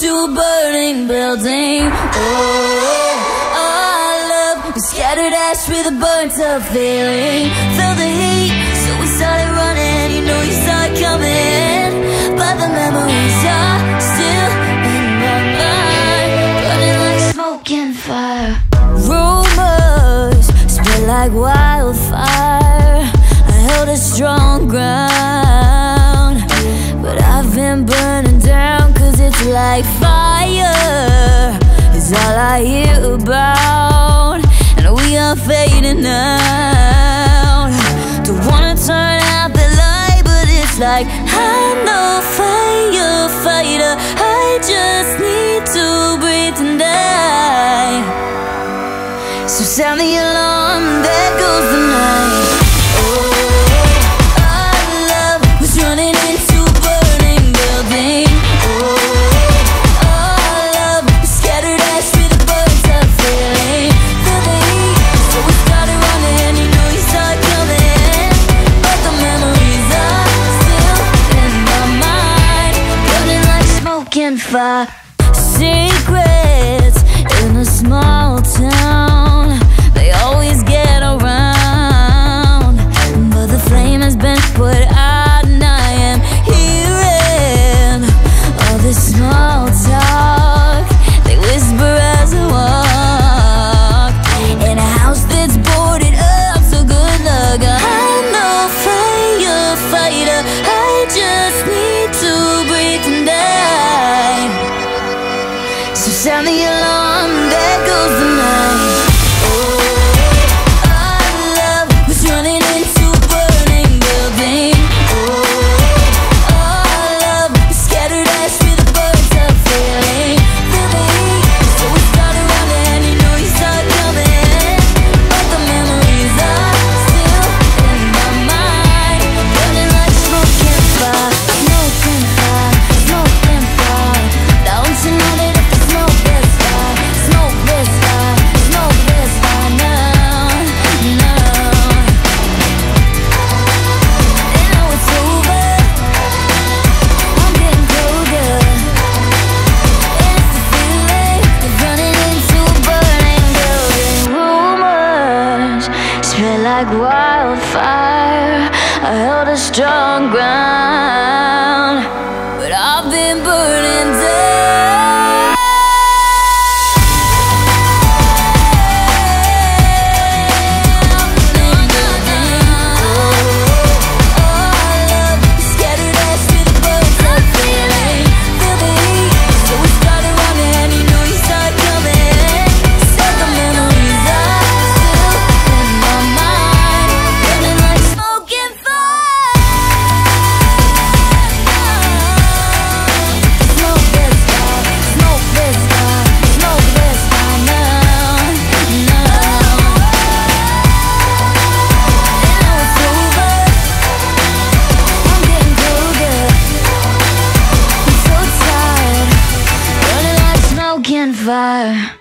to a burning building. Oh, our love was scattered ash with a burnt-up feeling. Felt the heat, so we started running. You know you saw it coming, but the memories are still in my mind, burning like smoke and fire. Rumors spread like wildfire. I held a strong ground, but I've been burning down. It's like fire is all I hear about, and we are fading out. Don't wanna turn out the light, but it's like I'm no firefighter. I just need to breathe and die. So sound the alarm, there goes the night. Secrets in a small town, they always get around, but the flame has been put out, and I am hearing all this small talk they whisper as I walk in a house that's boarded up. So good luck. I'm no firefighter. I just need to breathe and die. So sound the alarm, there goes the night. Oh, our love was running into a burning building. Oh, our love scattered ash with a burnt-up feeling. So we started running, you know you saw it coming, but the memories are still in my mind, burning like smoke and fire. Smoke and fire, smoke and fire. Down tonight. Like wildfire, I held a strong ground, but I've been burning down. Oh, our love scattered ash with a burnt-up feeling. So we started running, and you know you saw it coming. Said the memories are still in my mind. Fire.